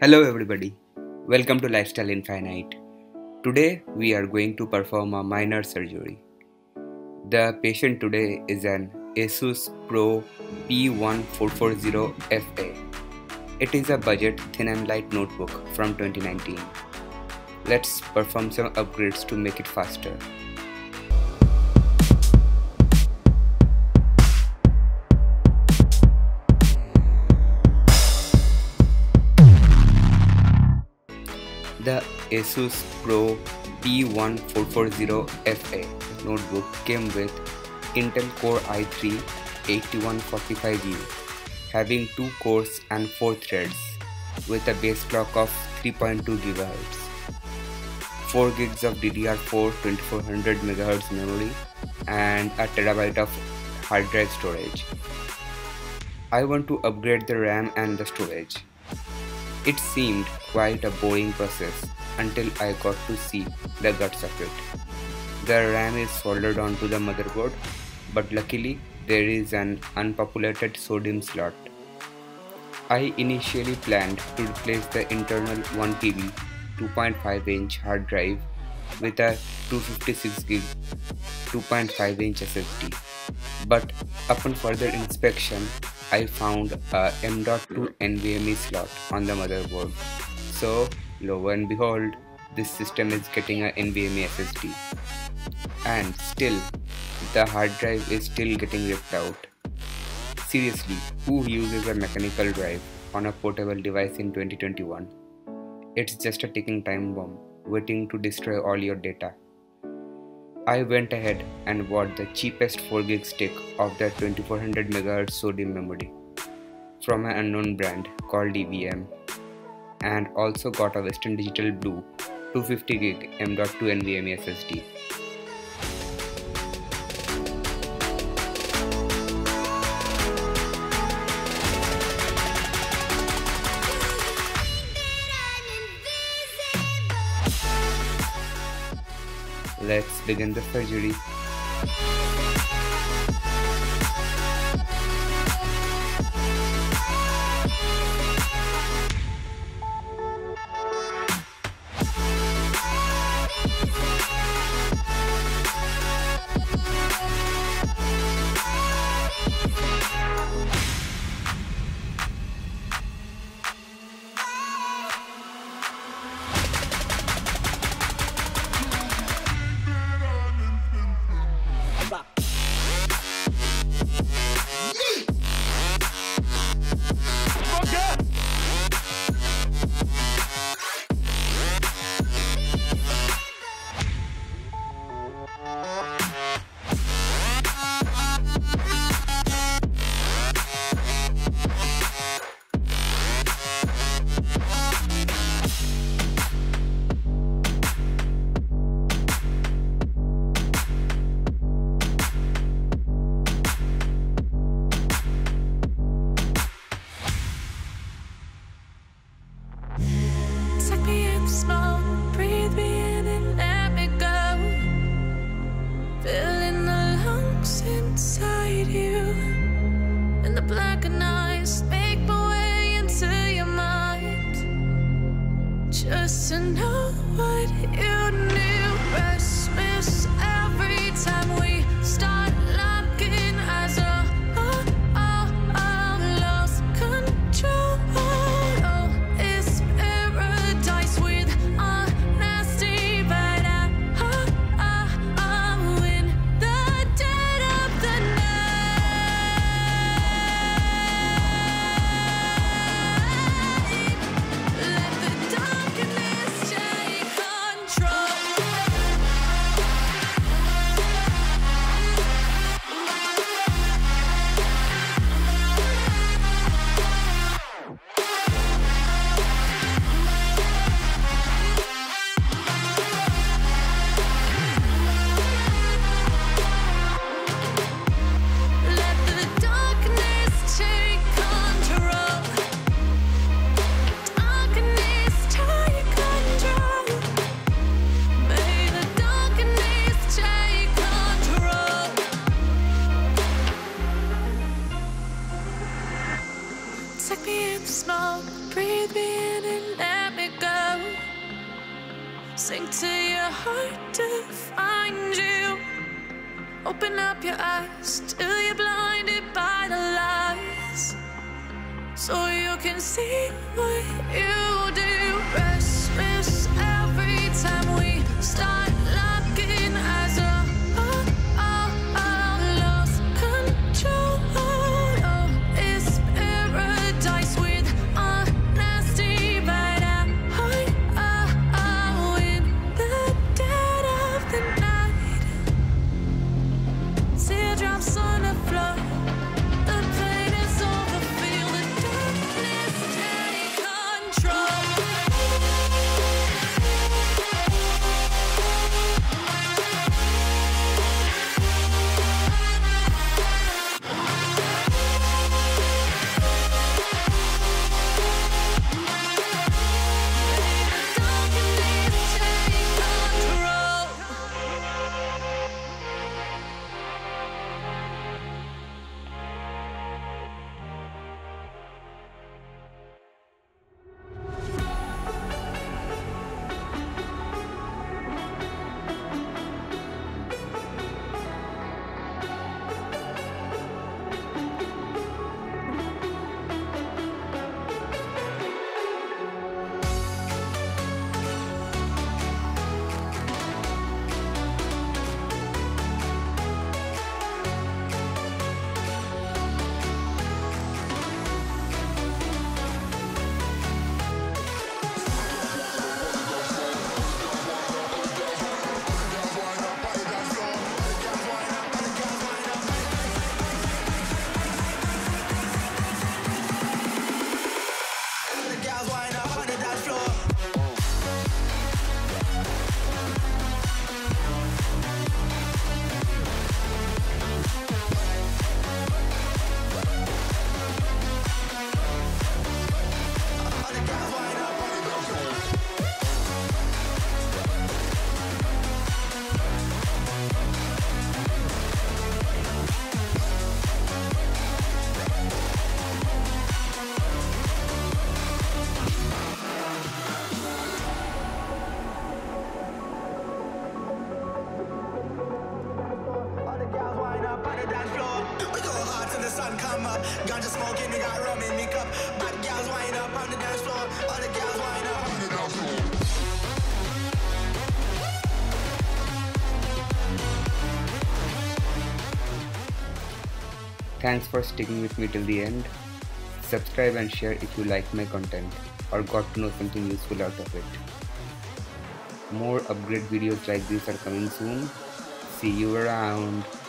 Hello everybody, welcome to Lifestyle Infinite. Today we are going to perform a minor surgery. The patient today is an ASUS Pro P1440FA. It is a budget thin and light notebook from 2019. Let's perform some upgrades to make it faster. The ASUS Pro P1440FA notebook came with Intel Core i3-8145U, having 2 cores and 4 threads with a base clock of 3.2 GHz, 4 gigs of DDR4 2400 MHz memory and a terabyte of hard drive storage. I want to upgrade the RAM and the storage. It seemed quite a boring process until I got to see the guts of it. The RAM is soldered onto the motherboard, but luckily there is an unpopulated SODIMM slot. I initially planned to replace the internal 1 TB 2.5-inch hard drive with a 256 GB 2.5-inch SSD, but upon further inspection I found a M.2 NVMe slot on the motherboard. So lo and behold, this system is getting a NVMe SSD. And still, the hard drive is still getting ripped out. Seriously, who uses a mechanical drive on a portable device in 2021? It's just a ticking time bomb, waiting to destroy all your data. I went ahead and bought the cheapest 4 GB stick of the 2400 MHz SODIMM memory from an unknown brand called EVM, and also got a Western Digital Blue 250 GB M.2 NVMe SSD. Let's begin the surgery. Just to know what you knew. Christmas, every time we start locking eyes, lost control. Oh, it's paradise with honesty, but I'm in the dead of the night. Let the darkness take control. sink to your heart to find you. Open up your eyes till you're blinded by the lies, so you can see what you do. Restless every time we start locking eyes up. Thanks for sticking with me till the end. Subscribe and share if you like my content or got to know something useful out of it. More upgrade videos like this are coming soon. See you around.